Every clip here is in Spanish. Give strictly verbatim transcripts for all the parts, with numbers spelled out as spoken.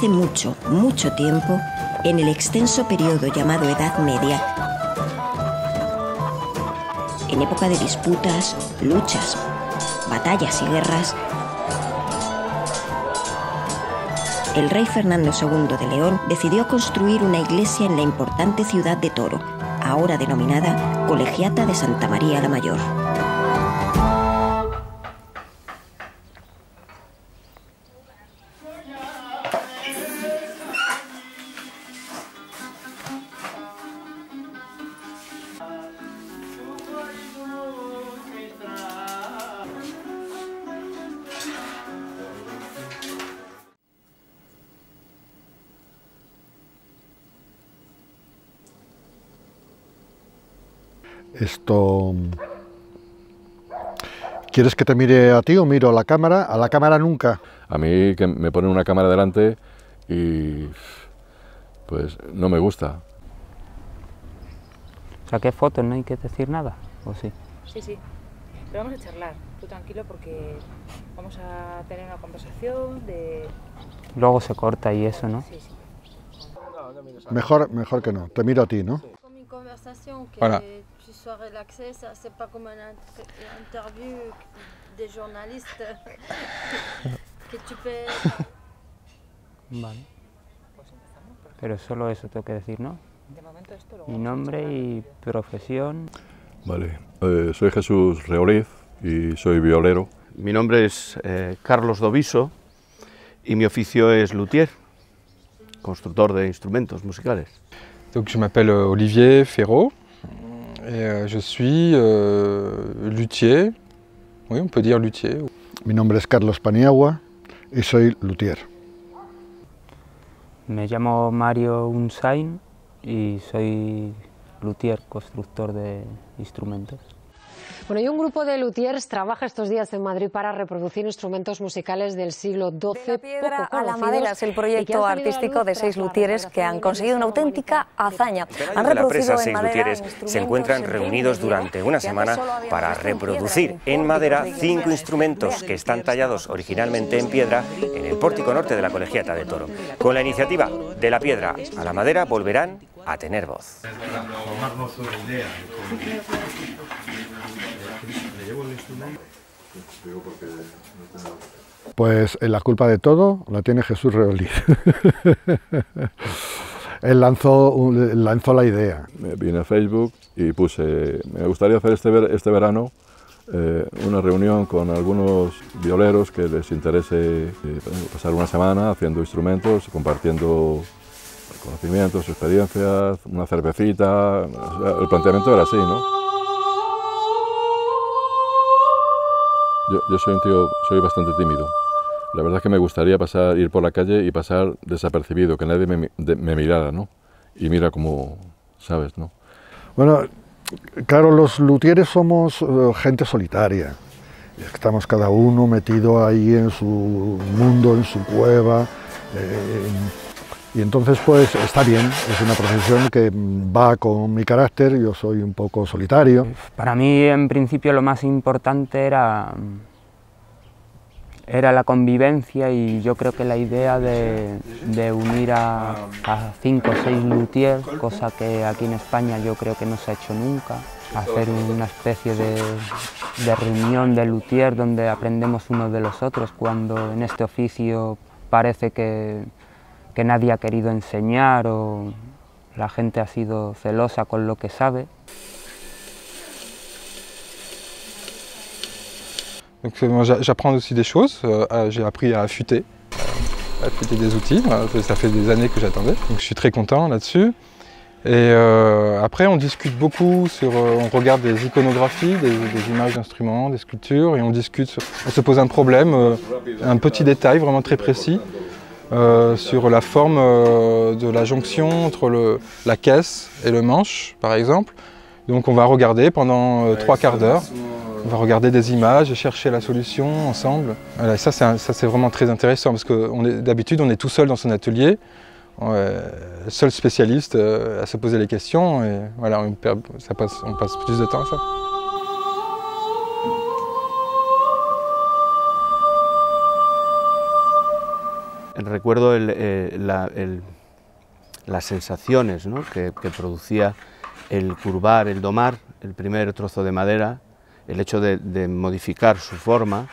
hace mucho, mucho tiempo, en el extenso periodo llamado Edad Media, en época de disputas, luchas, batallas y guerras, el rey Fernando segundo de León decidió construir una iglesia en la importante ciudad de Toro, ahora denominada Colegiata de Santa María la Mayor. Esto... ¿Quieres que te mire a ti o miro a la cámara? A la cámara nunca. A mí que me ponen una cámara delante y... pues no me gusta. Saqué fotos, no hay que decir nada, ¿o sí? Sí, sí. Pero vamos a charlar, tú tranquilo, porque vamos a tener una conversación de... Luego se corta y eso, ¿no? Sí, sí. Mejor, mejor que no, te miro a ti, ¿no? Hola. Soit relaxé, ça c'est pas comme une interview des journalistes que tu peux. Vale. Pero solo eso tengo que decir, ¿no? De momento esto lo... Mi nombre y profesión. Vale. Eh, soy Jesús Reolid y soy violero. Mi nombre es eh, Carlos Doviso y mi oficio es luthier, constructor de instrumentos musicales. Donc je m'appelle Olivier Ferraud. Et euh, je suis euh, luthier, oui, on peut dire luthier. Mi nombre es Carlos Paniagua y soy luthier. Me llamo Mario Unsain y soy luthier, constructor de instrumentos. Bueno, y un grupo de luthiers trabaja estos días en Madrid para reproducir instrumentos musicales del siglo doce. De la Piedra a la Madera es el proyecto artístico de seis luthieres que han conseguido una auténtica hazaña. Han reproducido la presa, seis luthieres se encuentran reunidos durante una semana para reproducir en madera cinco instrumentos que están tallados originalmente en piedra en el pórtico norte de la Colegiata de Toro. Con la iniciativa De la Piedra a la Madera volverán a tener voz. Pues la culpa de todo la tiene Jesús Reolid. Él lanzó, lanzó la idea. Me vine a Facebook y puse, me gustaría hacer este, ver, este verano eh, una reunión con algunos violeros que les interese eh, pasar una semana haciendo instrumentos, compartiendo conocimientos, experiencias, una cervecita. El planteamiento era así, ¿no? Yo, yo soy un tío, soy bastante tímido. La verdad es que me gustaría pasar, ir por la calle y pasar desapercibido, que nadie me, de, me mirara, ¿no? Y mira como, ¿sabes, no? Bueno, claro, los luthieres somos uh, gente solitaria. Estamos cada uno metido ahí en su mundo, en su cueva. Eh, y entonces, pues, está bien. Es una profesión que va con mi carácter. Yo soy un poco solitario. Para mí, en principio, lo más importante era... era la convivencia, y yo creo que la idea de, de unir a, a cinco o seis luthiers, cosa que aquí en España yo creo que no se ha hecho nunca, hacer una especie de, de reunión de luthiers donde aprendemos unos de los otros, cuando en este oficio parece que, que nadie ha querido enseñar o la gente ha sido celosa con lo que sabe. J'apprends aussi des choses, euh, j'ai appris à affûter, à affûter des outils, ça fait des années que j'attendais, donc je suis très content là-dessus. Et euh, après on discute beaucoup, sur, euh, on regarde des iconographies, des, des images d'instruments, des sculptures, et on discute, sur, on se pose un problème, euh, un petit détail vraiment très précis, euh, sur la forme euh, de la jonction entre le, la caisse et le manche par exemple. Donc on va regarder pendant euh, trois quarts d'heure. On va regarder des images et chercher la solution ensemble. Voilà, ça, c'est vraiment très intéressant parce que d'habitude, on est tout seul dans son atelier, euh, seul spécialiste euh, à se poser les questions. Et voilà, on, perd, ça passe, on passe plus de temps à ça. recuerdo el, eh, la, el, las sensaciones, ¿no?, que, que producía el curvar, el domar el primer trozo de madera, el hecho de, de modificar su forma,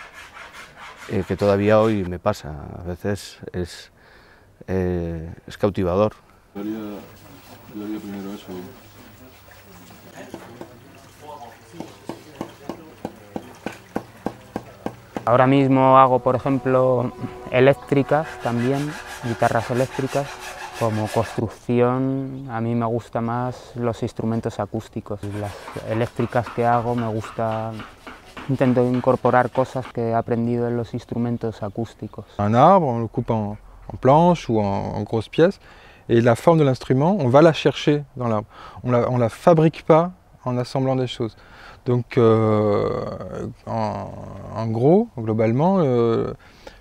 eh, que todavía hoy me pasa, a veces es, eh, es cautivador. Yo haría, yo haría primero eso. Ahora mismo hago, por ejemplo, eléctricas también, guitarras eléctricas. Como construcción, a mí me gustan más los instrumentos acústicos. Las eléctricas que hago me gusta... Intento incorporar cosas que he aprendido en los instrumentos acústicos. Un árbol, on le coupe en, en planches o en, en grosses pièces, y la forme del instrumento, on va la chercher dans l'arbre. On la, on la fabrique pas en assemblant des choses. Donc, euh, en, en gros, globalement, euh,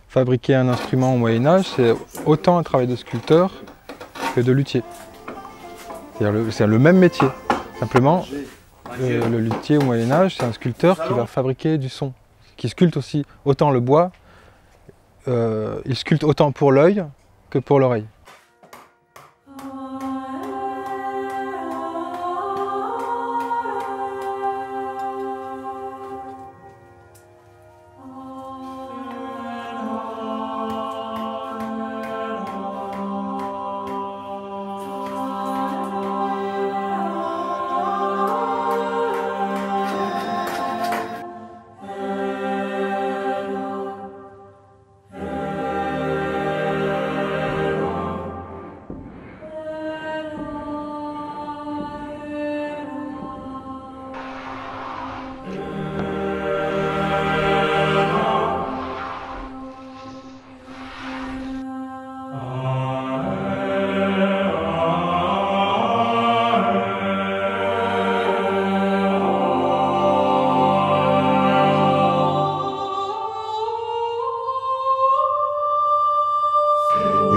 fabriquer un instrument au Moyen-Âge, c'est autant un travail de sculpteur que de luthier. C'est le même métier. Simplement, euh, le luthier au Moyen-Âge, c'est un sculpteur qui va fabriquer du son, qui sculpte aussi autant le bois, euh, il sculpte autant pour l'œil que pour l'oreille.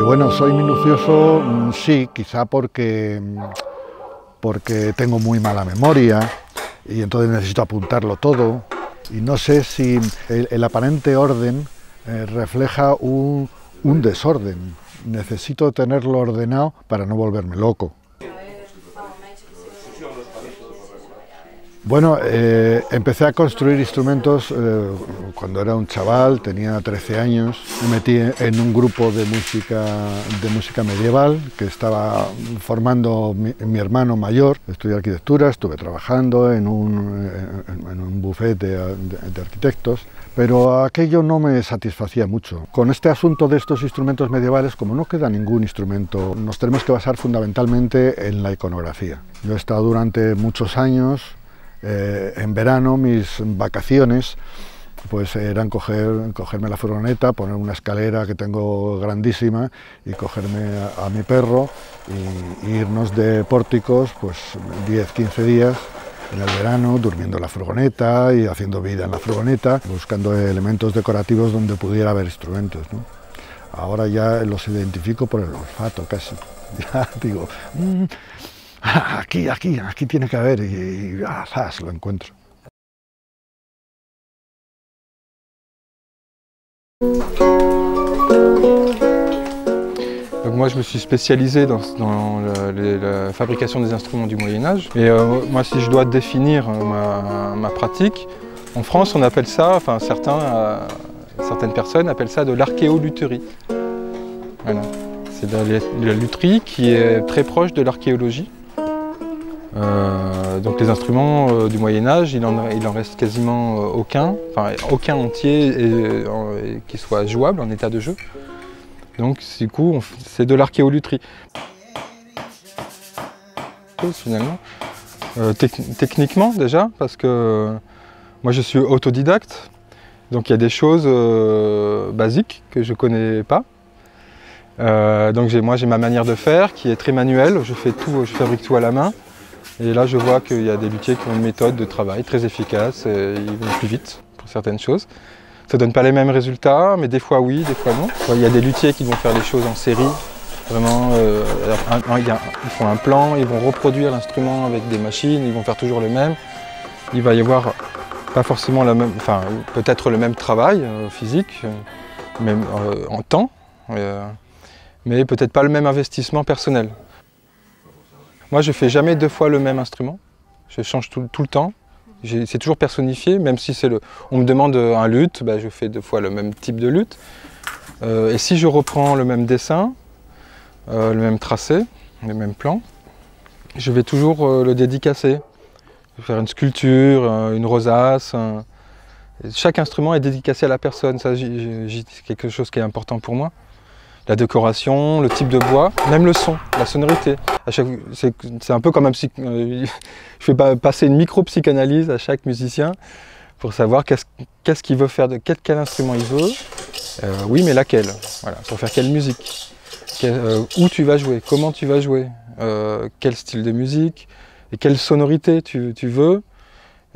Bueno, soy minucioso, sí, quizá porque, porque tengo muy mala memoria y entonces necesito apuntarlo todo. Y no sé si el, el aparente orden eh, refleja un, un desorden. Necesito tenerlo ordenado para no volverme loco. Bueno, eh, empecé a construir instrumentos eh, cuando era un chaval, tenía trece años. Me metí en un grupo de música, de música medieval que estaba formando mi, mi hermano mayor. Estudié arquitectura, estuve trabajando en un, en, en un buffet de, de, de arquitectos, pero aquello no me satisfacía mucho. Con este asunto de estos instrumentos medievales, como no queda ningún instrumento, nos tenemos que basar fundamentalmente en la iconografía. Yo he estado durante muchos años. Eh, en verano mis vacaciones pues eran coger, cogerme la furgoneta, poner una escalera que tengo grandísima y cogerme a, a mi perro y, y irnos de pórticos pues diez, quince días en el verano, durmiendo en la furgoneta y haciendo vida en la furgoneta, buscando elementos decorativos donde pudiera haber instrumentos, ¿no? Ahora ya los identifico por el olfato casi, ya digo... Mm. Aquí, aquí, aquí tiene que haber y, y ah, zas, lo encuentro. Donc moi je me suis spécialisé dans, dans le, le, la fabrication des instruments du Moyen-Âge. Et euh, moi si je dois définir ma, ma pratique, en France on appelle ça, enfin certains, euh, certaines personnes appellent ça de l'archéolutterie. Voilà. C'est de la lutherie qui est très proche de l'archéologie. Euh, donc les instruments euh, du Moyen-Âge, il en, il en reste quasiment euh, aucun, enfin aucun entier et, et, et qui soit jouable en état de jeu. Donc du coup, c'est de l'archéolutherie. Finalement, euh, tec- techniquement déjà, parce que euh, moi je suis autodidacte, donc il y a des choses euh, basiques que je ne connais pas. Euh, donc moi j'ai ma manière de faire qui est très manuelle, je fais tout, je fabrique tout à la main. Et là je vois qu'il y a des luthiers qui ont une méthode de travail très efficace, et ils vont plus vite pour certaines choses. Ça donne pas les mêmes résultats, mais des fois oui, des fois non. Il y a des luthiers qui vont faire des choses en série, vraiment, euh, un, un, ils font un plan, ils vont reproduire l'instrument avec des machines, ils vont faire toujours le même. Il va y avoir pas forcément la même, enfin peut-être le même travail euh, physique, même euh, en temps. Euh, mais peut-être pas le même investissement personnel. Moi, je fais jamais deux fois le même instrument, je change tout, tout le temps, c'est toujours personnifié, même si c'est le, on me demande un luth, bah, je fais deux fois le même type de luth. Euh, et si je reprends le même dessin, euh, le même tracé, les mêmes plans, je vais toujours euh, le dédicacer, faire une sculpture, euh, une rosace. Un... Chaque instrument est dédicacé à la personne, ça c'est quelque chose qui est important pour moi. La décoration, le type de bois, même le son, la sonorité. Chaque... C'est un peu comme un psy... je fais pas passer une micro-psychanalyse à chaque musicien pour savoir qu'est-ce qu'est-ce qu'il veut faire, de quel, quel instrument il veut, euh, oui mais laquelle, voilà, pour faire quelle musique, quel, euh, où tu vas jouer, comment tu vas jouer, euh, quel style de musique, et quelle sonorité tu, tu veux,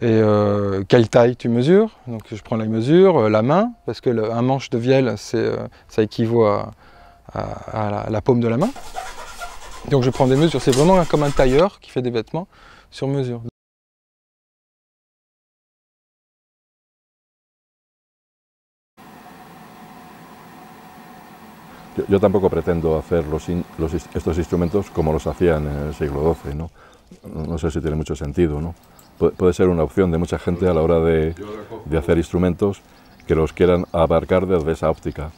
et euh, quelle taille tu mesures. Donc je prends la mesure, euh, la main, parce que le, un manche de vielle, euh, ça équivaut à, à, à, la, à la paume de la main. Donc je prends des mesures, c'est vraiment comme un tailleur qui fait des vêtements sur mesure. Yo, yo tampoco pretendo hacer los in, los, estos instrumentos como los hacían en el siglo doce, ¿no? No, no sé si tiene mucho sentido, ¿no? Pu puede ser una opción de mucha gente a la hora de, de hacer instrumentos que los quieran abarcar desde esa óptica.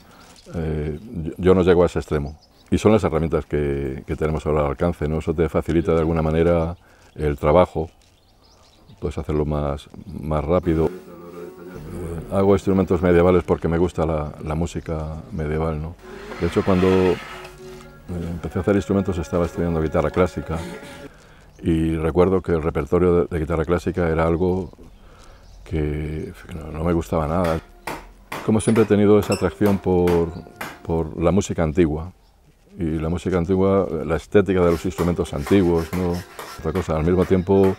Eh, yo, yo no llego a ese extremo. Y son las herramientas que, que tenemos ahora al alcance, ¿no? Eso te facilita de alguna manera el trabajo, puedes hacerlo más, más rápido. Hago instrumentos medievales porque me gusta la, la música medieval, ¿no? De hecho, cuando empecé a hacer instrumentos estaba estudiando guitarra clásica y recuerdo que el repertorio de, de guitarra clásica era algo que no, no me gustaba nada. Como siempre he tenido esa atracción por, por la música antigua, y la música antigua, la estética de los instrumentos antiguos, ¿no? Otra cosa, al mismo tiempo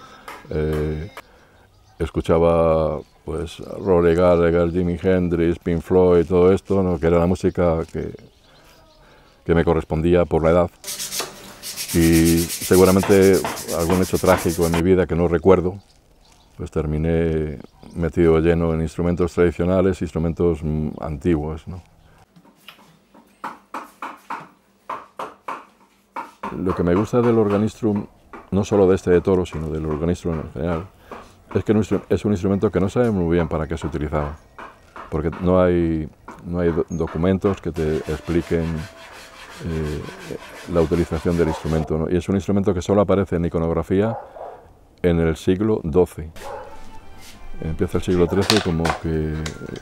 eh, escuchaba pues Rory Gallagher, Jimi Hendrix, Pink Floyd, todo esto, ¿no? Que era la música que, que me correspondía por la edad. Y seguramente algún hecho trágico en mi vida que no recuerdo, pues terminé metido lleno en instrumentos tradicionales, instrumentos antiguos, ¿no? Lo que me gusta del organistrum, no solo de este de Toro, sino del organistrum en general, es que es un instrumento que no sabe muy bien para qué se utilizaba, porque no hay, no hay documentos que te expliquen eh, la utilización del instrumento, ¿no? Y es un instrumento que solo aparece en iconografía en el siglo doce. Empieza el siglo trece como que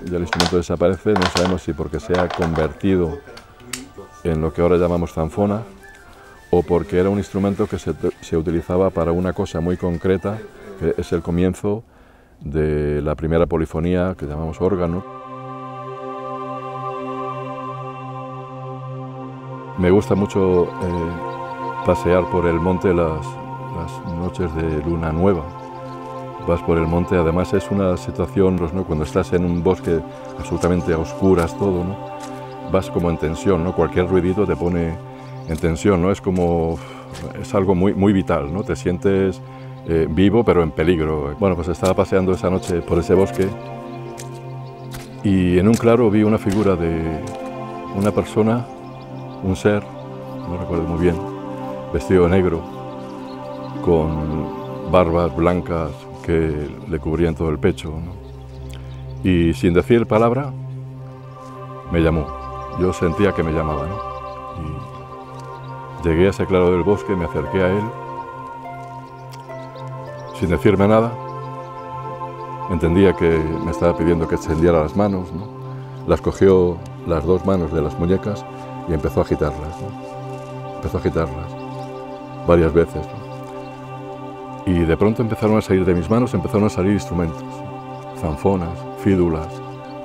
ya el instrumento desaparece, no sabemos si porque se ha convertido en lo que ahora llamamos zanfona, o porque era un instrumento que se, se utilizaba para una cosa muy concreta, que es el comienzo de la primera polifonía, que llamamos órgano. Me gusta mucho eh, pasear por el monte las, las noches de luna nueva. Vas por el monte, además es una situación, ¿no? Cuando estás en un bosque absolutamente a oscuras todo, ¿no? Vas como en tensión, ¿no? Cualquier ruidito te pone en tensión, ¿no? Es como, es algo muy, muy vital, ¿no? Te sientes eh, vivo pero en peligro. Bueno, pues estaba paseando esa noche por ese bosque y en un claro vi una figura de una persona, un ser, no recuerdo muy bien, vestido de negro, con barbas blancas que le cubrían todo el pecho, ¿no? Y sin decir palabra, me llamó. Yo sentía que me llamaba, ¿no? Y llegué a ese claro del bosque, me acerqué a él, sin decirme nada. Entendía que me estaba pidiendo que extendiera las manos, ¿no? Las cogió las dos manos de las muñecas y empezó a agitarlas, ¿no? Empezó a agitarlas varias veces, ¿no? Y de pronto empezaron a salir de mis manos, empezaron a salir instrumentos, zanfonas, fídulas,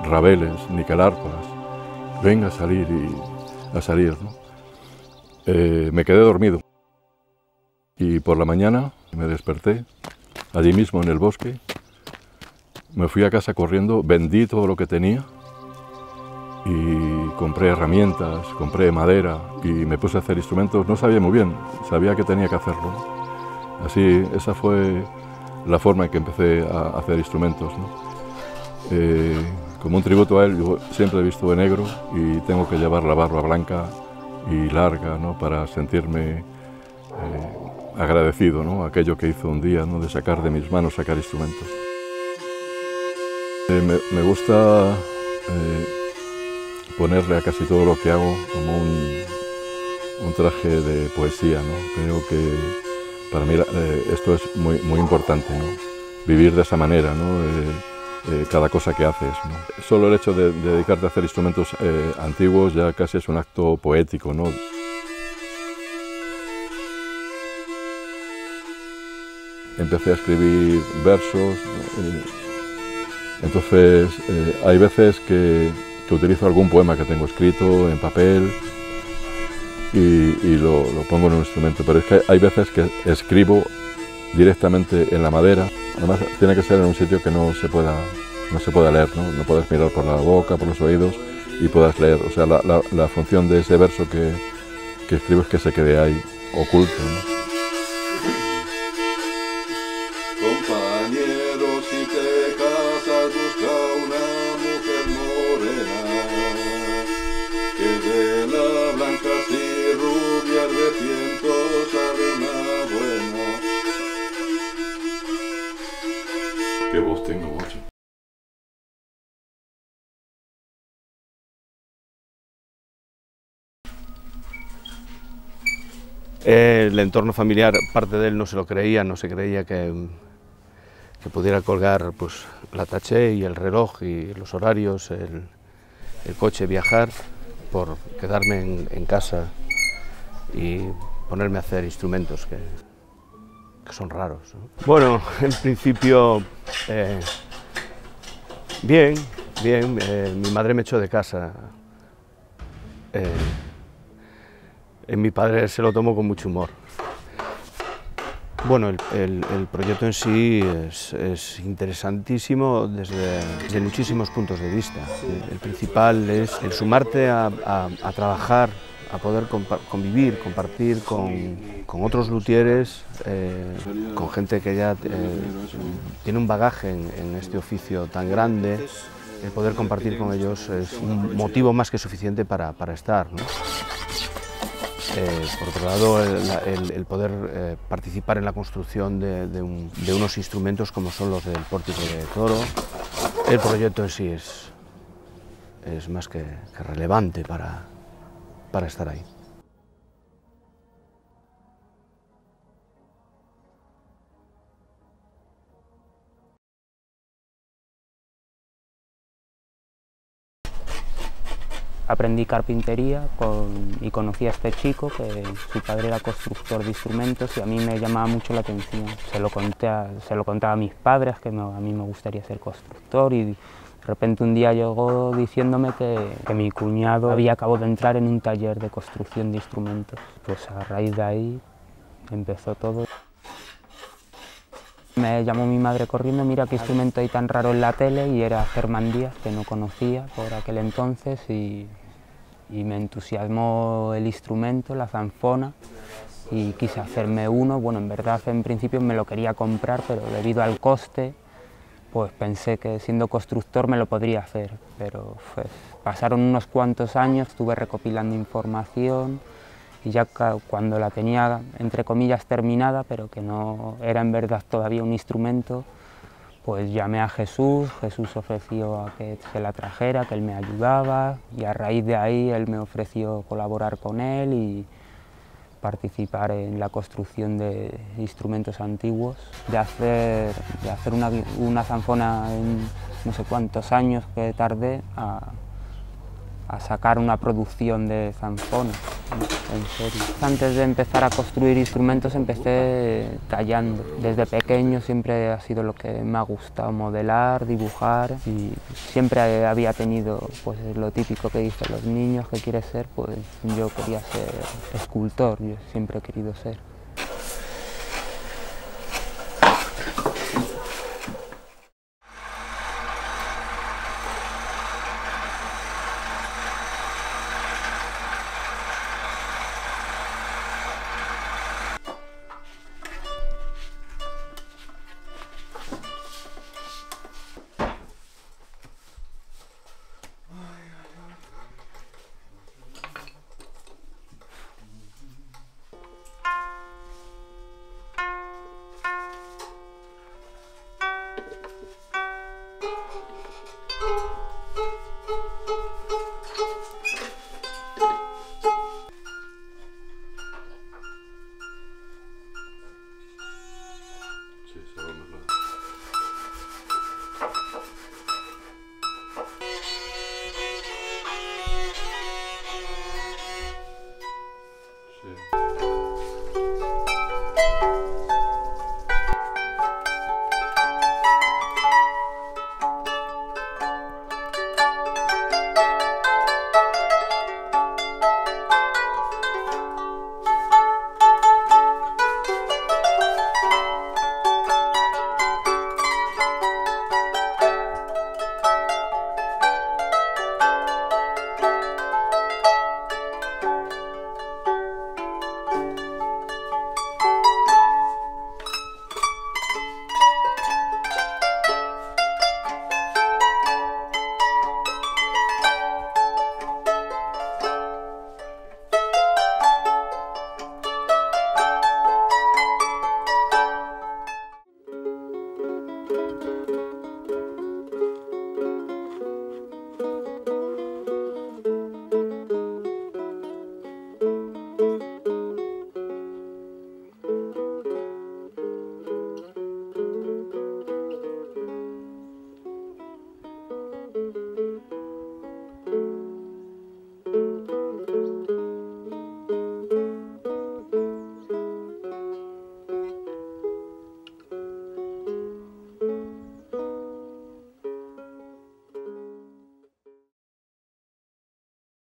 rabeles, niquelarpas. Venga a salir y a salir, ¿no? Eh, me quedé dormido y por la mañana me desperté allí mismo en el bosque, me fui a casa corriendo, vendí todo lo que tenía y compré herramientas, compré madera y me puse a hacer instrumentos. No sabía muy bien, sabía que tenía que hacerlo, ¿no? Así, esa fue la forma en que empecé a hacer instrumentos, ¿no? Eh, como un tributo a él, yo siempre he visto de negro y tengo que llevar la barba blanca y larga, ¿no?, para sentirme eh, agradecido, ¿no?, aquello que hizo un día, ¿no?, de sacar de mis manos, sacar instrumentos. Eh, me, me gusta eh, ponerle a casi todo lo que hago como un, un traje de poesía, ¿no? Creo que para mí eh, esto es muy, muy importante, ¿no?, vivir de esa manera, ¿no?, eh, Eh, cada cosa que haces, ¿no? Solo el hecho de, de dedicarte a hacer instrumentos eh, antiguos ya casi es un acto poético, ¿no? Empecé a escribir versos, eh, entonces eh, hay veces que, que utilizo algún poema que tengo escrito en papel y, y lo, lo pongo en un instrumento, pero es que hay veces que escribo directamente en la madera. Además, tiene que ser en un sitio que no se pueda, no se pueda leer, ¿no? No puedas mirar por la boca, por los oídos y puedas leer. O sea, la, la, la función de ese verso que, que escribo es que se quede ahí, oculto, ¿no? Compañero, si te casas, busca una mujer morena, que de la blanca y rubia de cientos sabe una buena. Qué voz tengo, macho. El entorno familiar, parte de él no se lo creía, no se creía que, que pudiera colgar, pues, la taché y el reloj y los horarios, el, el coche, viajar, por quedarme en, en casa y ponerme a hacer instrumentos que... que son raros, ¿no? Bueno, en principio, eh, bien, bien, eh, mi madre me echó de casa. Eh, eh, mi padre se lo tomó con mucho humor. Bueno, el, el, el proyecto en sí es, es interesantísimo desde, desde muchísimos puntos de vista. El, el principal es el sumarte a, a, a trabajar, a poder convivir, compartir con, con otros luthieres, eh, con gente que ya eh, tiene un bagaje en, en este oficio tan grande. El poder compartir con ellos es un motivo más que suficiente para, para estar, ¿no? Eh, por otro lado, el, el, el poder eh, participar en la construcción de, de, un, de unos instrumentos como son los del pórtico de Toro. El proyecto en sí es, es más que, que relevante para... para estar ahí. Aprendí carpintería con, y conocí a este chico que su padre era constructor de instrumentos y a mí me llamaba mucho la atención. Se lo conté a, se lo contaba a mis padres que me, a mí me gustaría ser constructor y de repente un día llegó diciéndome que, que mi cuñado había acabado de entrar en un taller de construcción de instrumentos. Pues a raíz de ahí empezó todo. Me llamó mi madre corriendo, mira qué instrumento hay tan raro en la tele, y era Germán Díaz, que no conocía por aquel entonces, y, y me entusiasmó el instrumento, la zanfona, y quise hacerme uno. Bueno, en verdad en principio me lo quería comprar, pero debido al coste, pues pensé que siendo constructor me lo podría hacer, pero pues, pasaron unos cuantos años, estuve recopilando información y ya cuando la tenía, entre comillas, terminada, pero que no era en verdad todavía un instrumento, pues llamé a Jesús, Jesús ofreció a que se la trajera, que él me ayudaba, y a raíz de ahí él me ofreció colaborar con él y participar en la construcción de instrumentos antiguos, de hacer, de hacer una, una zanfona en no sé cuántos años que tardé a, a sacar una producción de zanfonas, en serio. Antes de empezar a construir instrumentos empecé tallando. Desde pequeño siempre ha sido lo que me ha gustado, modelar, dibujar, y siempre había tenido pues lo típico que dicen los niños que quieres ser, pues yo quería ser escultor, yo siempre he querido ser.